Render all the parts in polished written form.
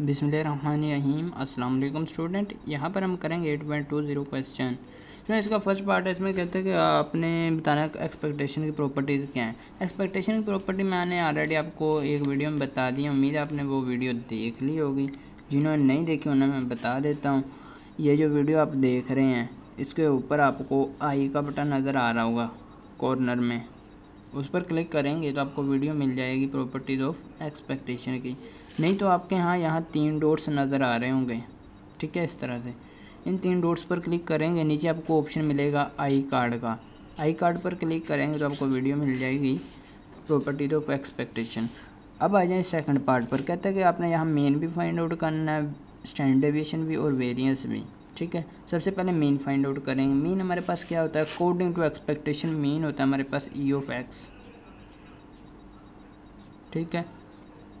बिस्मिल्लाहिर्रहमानिर्रहीम अस्सलाम वालेकुम स्टूडेंट। यहाँ पर हम करेंगे 8.20 क्वेश्चन। जो इसका फर्स्ट पार्ट है, इसमें कहते हैं कि आपने बताना एक्सपेक्टेशन की प्रॉपर्टीज़ क्या हैं। एक्सपेक्टेशन की प्रॉपर्टी मैंने ऑलरेडी आपको एक वीडियो में बता दी है, उम्मीद है आपने वो वीडियो देख ली होगी। जिन्होंने नहीं देखी उन्हें मैं बता देता हूँ। ये जो वीडियो आप देख रहे हैं, इसके ऊपर आपको आई का बटन नज़र आ रहा होगा कॉर्नर में, उस पर क्लिक करेंगे तो आपको वीडियो मिल जाएगी प्रॉपर्टीज़ ऑफ एक्सपेक्टेशन की। नहीं तो आपके यहाँ 3 डॉट्स नज़र आ रहे होंगे, ठीक है, इस तरह से। इन 3 डॉट्स पर क्लिक करेंगे, नीचे आपको ऑप्शन मिलेगा आई कार्ड का। आई कार्ड पर क्लिक करेंगे तो आपको वीडियो मिल जाएगी प्रॉपर्टीज ऑफ एक्सपेक्टेशन। अब आ जाए सेकंड पार्ट पर। कहता है कि आपने यहाँ मेन भी फाइंड आउट करना है, स्टैंडर्ड डेविएशन भी और वेरिएंस भी, ठीक है। सबसे पहले मेन फाइंड आउट करेंगे। मेन हमारे पास क्या होता है? अकॉर्डिंग टू एक्सपेक्टेशन मेन होता है हमारे पास ई ऑफ एक्स, ठीक है।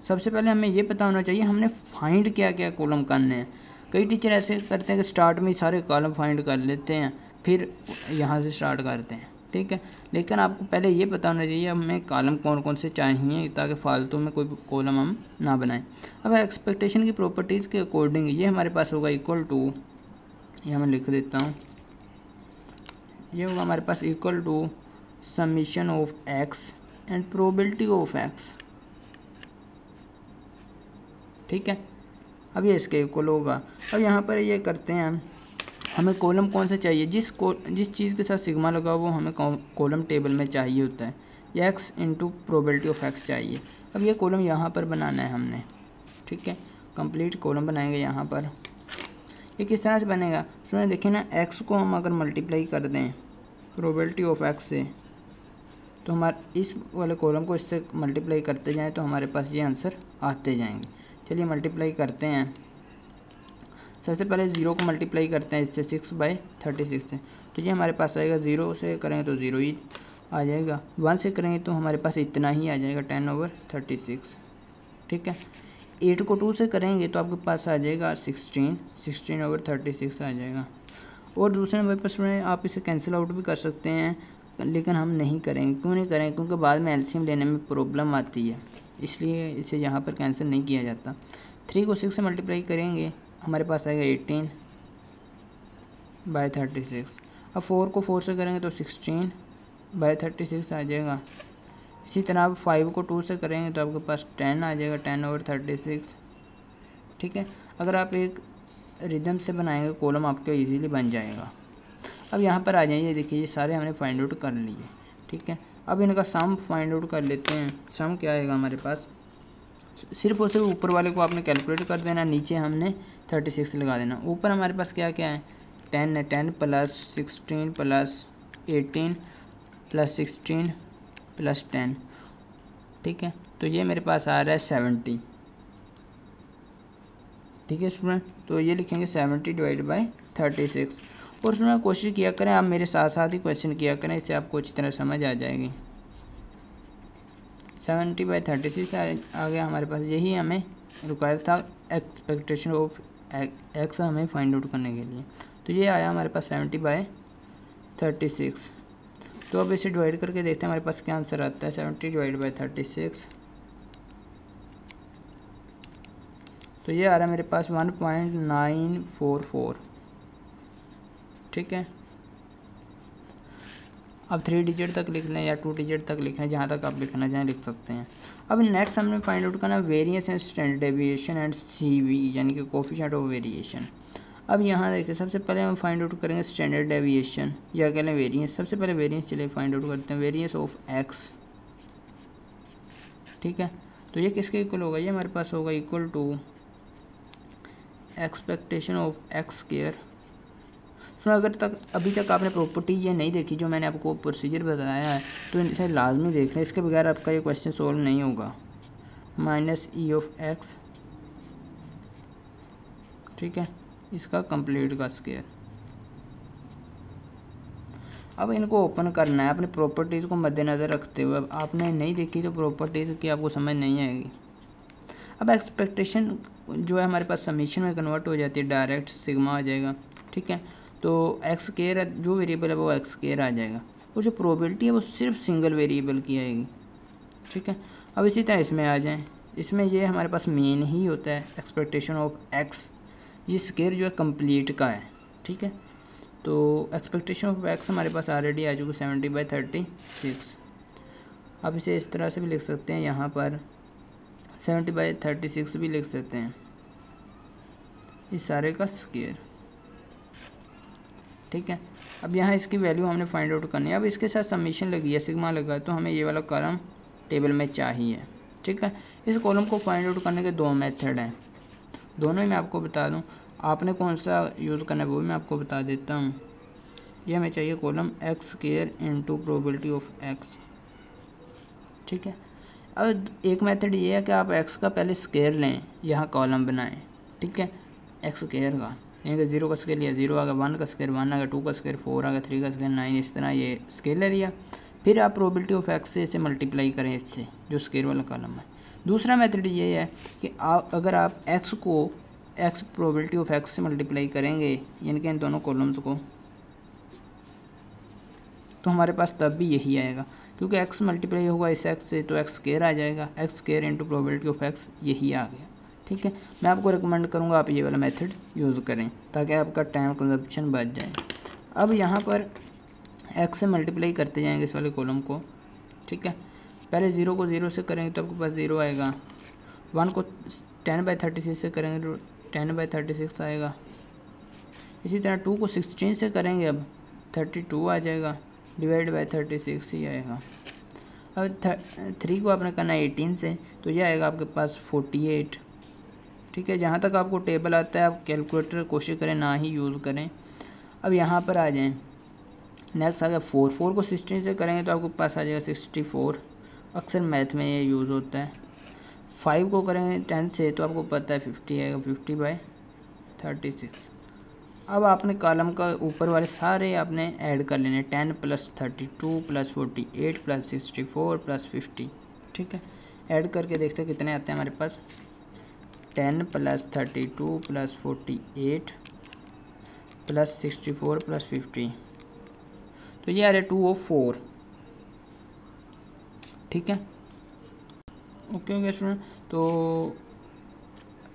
सबसे पहले हमें ये पता होना चाहिए हमने फाइंड क्या क्या कॉलम करने हैं। कई टीचर ऐसे करते हैं कि स्टार्ट में सारे कॉलम फाइंड कर लेते हैं, फिर यहाँ से स्टार्ट करते हैं, ठीक है। लेकिन आपको पहले ये पता होना चाहिए हमें कॉलम कौन कौन से चाहिए, ताकि फालतू में कोई कॉलम हम ना बनाएं। अब एक्सपेक्टेशन की प्रॉपर्टीज़ के अकॉर्डिंग ये हमारे पास होगा इक्वल टू, यह मैं लिख देता हूँ, ये होगा हमारे पास equal to summation of x and probability of x, ठीक है। अब ये इसके इक्वल होगा। अब यहाँ पर ये करते हैं हम, हमें कॉलम कौन सा चाहिए? जिस चीज़ के साथ सिग्मा लगा वो हमें कॉलम टेबल में चाहिए होता है। ये x into probability of x चाहिए। अब ये कॉलम यहाँ पर बनाना है हमने, ठीक है। कंप्लीट कॉलम बनाएंगे यहाँ पर। ये किस तरह से बनेगा स्टूडेंट? देखिए ना, एक्स को हम अगर मल्टीप्लाई कर दें प्रोबेबिलिटी ऑफ एक्स से, तो हमारे इस वाले कॉलम को इससे मल्टीप्लाई करते जाएँ तो हमारे पास ये आंसर आते जाएंगे। चलिए मल्टीप्लाई करते हैं। सबसे पहले ज़ीरो को मल्टीप्लाई करते हैं इससे, 6/36 है, तो ये हमारे पास आएगा। ज़ीरो से करेंगे तो ज़ीरो ही आ जाएगा, 1 से करेंगे तो हमारे पास इतना ही आ जाएगा, 10/36, ठीक है। 8 को 2 से करेंगे तो आपके पास आ जाएगा 16/36 आ जाएगा। और दूसरे नंबर पर स्टूडेंट आप इसे कैंसिल आउट भी कर सकते हैं, लेकिन हम नहीं करेंगे। क्यों नहीं करेंगे? क्योंकि बाद में एलसीएम लेने में प्रॉब्लम आती है, इसलिए इसे यहाँ पर कैंसिल नहीं किया जाता। 3 को 6 से मल्टीप्लाई करेंगे, हमारे पास आएगा 18/36। अब 4 को 4 से करेंगे तो 16/36 आ जाएगा। इसी तरह आप 5 को 2 से करेंगे तो आपके पास 10 आ जाएगा, 10/36, ठीक है। अगर आप एक रिदम से बनाएंगे कॉलम आपका इजीली बन जाएगा। अब यहाँ पर आ जाइए, देखिए ये सारे हमने फाइंड आउट कर लिए, ठीक है। अब इनका सम फाइंड आउट कर लेते हैं। सम क्या आएगा हमारे पास? सिर्फ और सिर्फ ऊपर वाले को आपने कैलकुलेट कर देना, नीचे हमने 36 लगा देना। ऊपर हमारे पास क्या क्या है? 10 है, 10 + 16 + 18 + 16 + 10, ठीक है। तो ये मेरे पास आ रहा है 70, ठीक है स्टूडेंट। तो ये लिखेंगे 70 / 36। और सुना, कोशिश किया करें आप मेरे साथ साथ ही क्वेश्चन किया करें, इससे आपको अच्छी तरह समझ आ जाएगी। 70/36 आ गया हमारे पास। यही हमें रिक्वायर्ड था एक्सपेक्टेशन ऑफ एक्स हमें फाइंड आउट करने के लिए। तो ये आया हमारे पास 70/36। तो अब इसे डिवाइड करके देखते हैं हमारे पास क्या आंसर आता है। 70 / 36, तो ये आ रहा है मेरे पास 1.944, ठीक है। अब 3 डिजिट तक लिख लें या 2 डिजिट तक लिख लें, जहाँ तक आप लिखना चाहें लिख सकते हैं। अब नेक्स्ट हमने फाइंड आउट करना variance and standard deviation and CV, यानी कि कोफिशिएंट ऑफ वेरिएशन। अब यहाँ देखिए, सबसे पहले हम फाइंड आउट करेंगे स्टैंडर्ड डेविएशन या कह लें वेरिएंस। सबसे पहले वेरिएंस चलिए फाइंड आउट करते हैं, वेरिएंस ऑफ एक्स, ठीक है। तो ये किसके इक्वल होगा? ये हमारे पास होगा equal to expectation of x square. अगर तक अभी तक आपने प्रॉपर्टी ये नहीं देखी जो मैंने आपको प्रोसीजर बताया है, तो इसे लाजमी देख लें, इसके बगैर आपका ये क्वेश्चन सॉल्व नहीं होगा। -e(x), ठीक है, इसका कंप्लीट का स्क्वायर। अब इनको ओपन करना है अपने प्रॉपर्टीज़ को मद्देनज़र रखते हुए। अब आपने नहीं देखी तो प्रॉपर्टीज़ की आपको समझ नहीं आएगी। अब एक्सपेक्टेशन जो है हमारे पास समीशन में कन्वर्ट हो जाती है, डायरेक्ट सिग्मा आ जाएगा, ठीक है। तो एक्स केयर जो वेरिएबल है वो एक्स केयर आ जाएगा, और जो प्रोबेबिलिटी है वो सिर्फ सिंगल वेरिएबल की आएगी, ठीक है। अब इसी तरह इसमें आ जाएं, इसमें ये हमारे पास मेन ही होता है एक्सपेक्टेशन ऑफ एक्स। ये स्केयर जो है कंप्लीट का है, ठीक है। तो एक्सपेक्टेशन ऑफ एक्स हमारे पास ऑलरेडी आ चुकी 70/36। आप इसे इस तरह से भी लिख सकते हैं, यहाँ पर 70/36 भी लिख सकते हैं, इस सारे का स्केयर, ठीक है। अब यहाँ इसकी वैल्यू हमने फाइंड आउट करनी है। अब इसके साथ समेशन लगी है, सिग्मा लगा, तो हमें ये वाला कॉलम टेबल में चाहिए, ठीक है। इस कॉलम को फाइंड आउट करने के दो मेथड हैं, दोनों ही मैं आपको बता दूं, आपने कौन सा यूज़ करना है वो भी मैं आपको बता देता हूं। ये हमें चाहिए column x square into probability of x, ठीक है। अब एक मेथड ये है कि आप एक्स का पहले स्क्वायर लें, यहाँ कॉलम बनाएं, ठीक है, एक्स स्क्वायर का, यानी कि 0 का स्केल लिया 0 आ गया, 1 का स्केयर 1 आ गया, 2 का स्केयर 4 आ गया, 3 का स्केयर 9, इस तरह ये स्केल ले लिया। फिर आप प्रोबेबिलिटी ऑफ एक्स से इसे मल्टीप्लाई करें, इससे जो स्केयर वाला कॉलम है। दूसरा मेथड ये है कि आप अगर आप एक्स को एक्स प्रोबेबिलिटी ऑफ एक्स से मल्टीप्लाई करेंगे, यानी कि इन दोनों कॉलम्स को, तो हमारे पास तब भी यही आएगा, क्योंकि एक्स मल्टीप्लाई होगा इस एक्स से, तो एक्स स्केयर आ जाएगा, x square into probability of x, यही आ गया, ठीक है। मैं आपको रिकमेंड करूंगा आप ये वाला मेथड यूज़ करें ताकि आपका टाइम कंजप्शन बच जाए। अब यहाँ पर एक्स से मल्टीप्लाई करते जाएंगे इस वाले कॉलम को, ठीक है। पहले 0 को 0 से करेंगे तो आपके पास 0 आएगा, 1 को 10/36 से करेंगे तो 10/36 आएगा, इसी तरह 2 को 16 से करेंगे अब 32 आ जाएगा, डिवाइड बाय 36 ही आएगा। अब 3 को आपने करना 18 से, तो यह आएगा आपके पास 48, ठीक है। जहाँ तक आपको टेबल आता है आप कैलकुलेटर कोशिश करें ना ही यूज़ करें। अब यहाँ पर आ जाएं, नेक्स्ट आ गया 4 को 16 से करेंगे तो आपके पास आ जाएगा 64, अक्सर मैथ में ये यूज़ होता है। 5 को करेंगे 10 से तो आपको पता है 50 आएगा, 50/36। अब आपने कॉलम का ऊपर वाले सारे आपने ऐड कर लेने, 10 + 32 + 48 + 64 + 50, ठीक है। ऐड करके देखते हैं कितने आते हैं हमारे पास, 10 + 32 + 48 + 64 + 50, तो ये आ रहा है 204, ठीक है। ओके स्टूडेंट, तो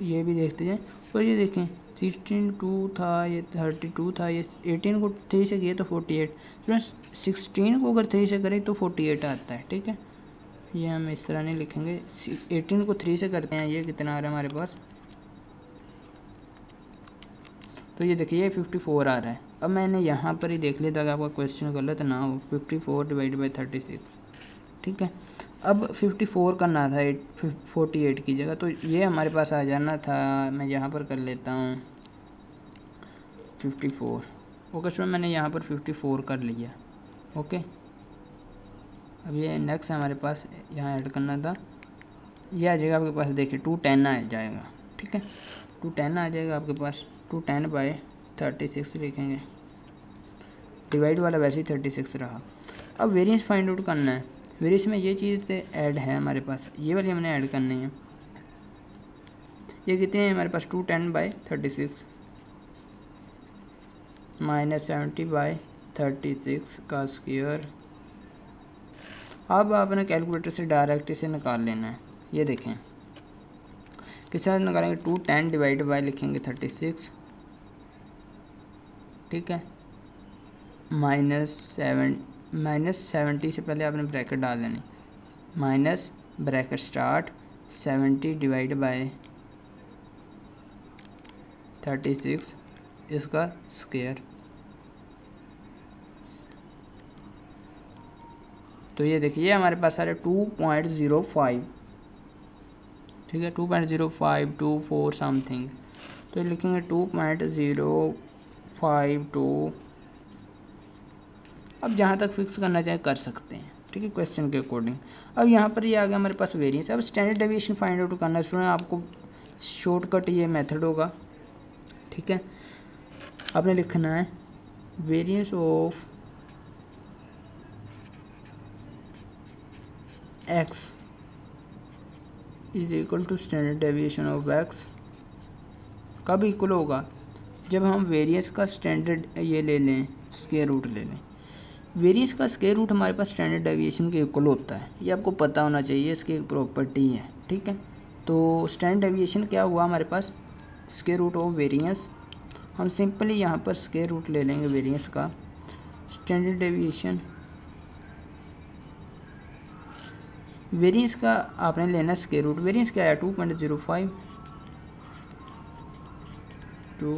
ये भी देखते जाएँ। तो ये देखें 16 2 था, ये 32 था, ये 18 को 3 से किया तो 48, स्टूडेंट 16 को अगर 3 से करें तो 48 आता है, ठीक है। ये हम इस तरह नहीं लिखेंगे, 18 को 3 से करते हैं, ये कितना आ रहा है हमारे पास, तो ये देखिए 54 आ रहा है। अब मैंने यहाँ पर ही देख लिया ताकि आपका क्वेश्चन गलत ना हो, 54 डिवाइड बाय 36, ठीक है। अब 54 करना था 48 की जगह, तो ये हमारे पास आ जाना था, मैं यहाँ पर कर लेता हूँ 54। ओके सर, मैंने यहाँ पर 54 कर लिया, ओके। अब ये नेक्स्ट हमारे पास यहाँ ऐड करना था, ये आ जाएगा आपके पास, देखिए 210 आ जाएगा, ठीक है, 210 आ जाएगा आपके पास, 210/36 लिखेंगे, डिवाइड वाला वैसे ही 36 रहा। अब वेरिएंस फाइंड आउट करना है। वेरिएंस में ये चीज़ ऐड है हमारे पास, ये वाली हमने ऐड करनी है, ये कितने हैं हमारे पास, 210/36 माइनस 70/36 का स्क्वायर। अब आपने कैलकुलेटर से डायरेक्ट इसे निकाल लेना है, ये देखें किस तरह निकालेंगे, 210 डिवाइड बाय लिखेंगे 36, ठीक है, माइनस 70 से पहले आपने ब्रैकेट डाल देनी, minus bracket start 70 divide by 36 इसका स्क्वायर। तो ये देखिए हमारे पास सारे 2.05, ठीक है, 2.0524 समथिंग, तो लिखेंगे 2.05 2। अब जहाँ तक फिक्स करना चाहे कर सकते हैं, ठीक है, क्वेश्चन के अकॉर्डिंग। अब यहाँ पर ये आ गया हमारे पास वेरिएंस। अब स्टैंडर्ड डेविएशन फाइंड आउट करना है स्टूडेंट, आपको शॉर्टकट ये मेथड होगा, ठीक है। आपने लिखना है variance of x is equal to standard deviation of x, कब इक्वल होगा, जब हम वेरिएंस का स्टैंडर्ड ये ले लें, स्क्वायर रूट ले लें। वेरिएंस का स्क्वायर रूट हमारे पास स्टैंडर्ड डेविएशन के इक्वल होता है, ये आपको पता होना चाहिए, इसकी प्रॉपर्टी है, ठीक है। तो स्टैंडर्ड डेविएशन क्या हुआ हमारे पास, स्क्वायर रूट ऑफ वेरिएंस। हम सिंपली यहाँ पर स्क्वायर रूट ले लेंगे वेरिएंस का। स्टैंडर्ड डेविएशन वेरिएंस का आपने लेना स्क्वायर रूट। वेरिएंस क्या आया 2.05 2।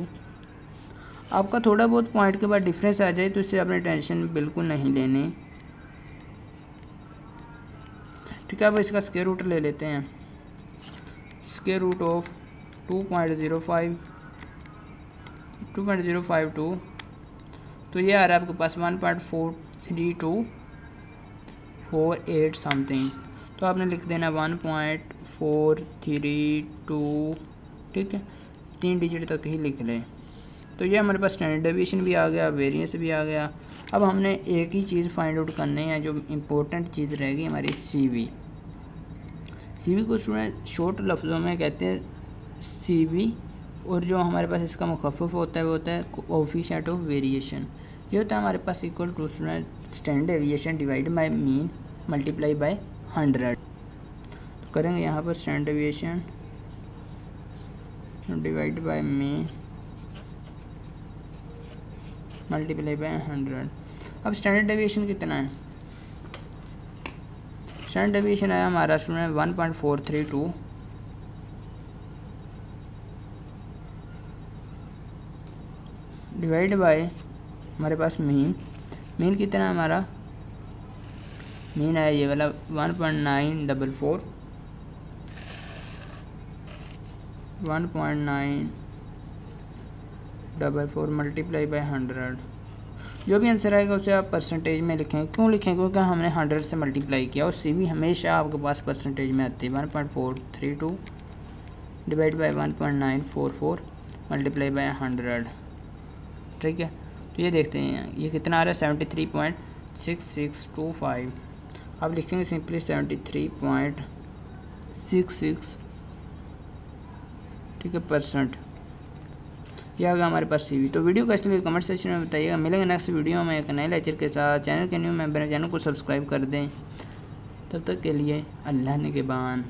आपका थोड़ा बहुत पॉइंट के बाद डिफरेंस आ जाए तो इससे आपने टेंशन बिल्कुल नहीं लेनी, ठीक है। अब इसका स्क्वायर रूट ले लेते हैं, स्क्वायर रूट ऑफ 2.052, तो ये आ रहा है आपके पास 1.43248 समथिंग। तो आपने लिख देना 1.432, ठीक है, 3 डिजिट तक ही लिख लें। तो ये हमारे पास स्टैंडर्ड डेविएशन भी आ गया, वेरिएंस भी आ गया। अब हमने एक ही चीज़ फाइंड आउट करनी है, जो इम्पोर्टेंट चीज़ रहेगी हमारी सीवी। सीवी को स्टूडेंट शॉर्ट लफ्ज़ों में कहते हैं सीवी, और जो हमारे पास इसका मुखफ़फ होता है वो होता है कोएफिशिएंट ऑफ वेरिएशन। ये होता है हमारे पास equal to student standard deviation divide by mean multiply by 100। तो करेंगे यहाँ पर standard deviation divide by mean multiply by 100। अब स्टैंडर्ड डेविएशन कितना है, स्टैंडर्ड डेविएशन आया हमारा स्टूडेंट 1.432, डिवाइड बाय हमारे पास मीन। मीन कितना हमारा, मीन आया ये वाला 1.944, 1.944 मल्टीप्लाई बाई 100। जो भी आंसर आएगा उसे आप परसेंटेज में लिखें। क्यों लिखें, क्योंकि हमने 100 से मल्टीप्लाई किया और सीवी हमेशा आपके पास परसेंटेज में आती है। 1.432 डिवाइड बाई 1.944 मल्टीप्लाई बाई 100, ठीक है। तो ये देखते हैं ये कितना आ रहा है 73.6625। आप लिखेंगे सिंपली 73.66, ठीक है, परसेंट। यह होगा हमारे पास सीवी। तो वीडियो कैसे लगे कमेंट सेक्शन में बताइएगा। मिलेंगे नेक्स्ट वीडियो में एक नए लेक्चर के साथ। चैनल के न्यू मेंबर हैं, चैनल को सब्सक्राइब कर दें। तब तक के लिए अल्लाह निगहबान।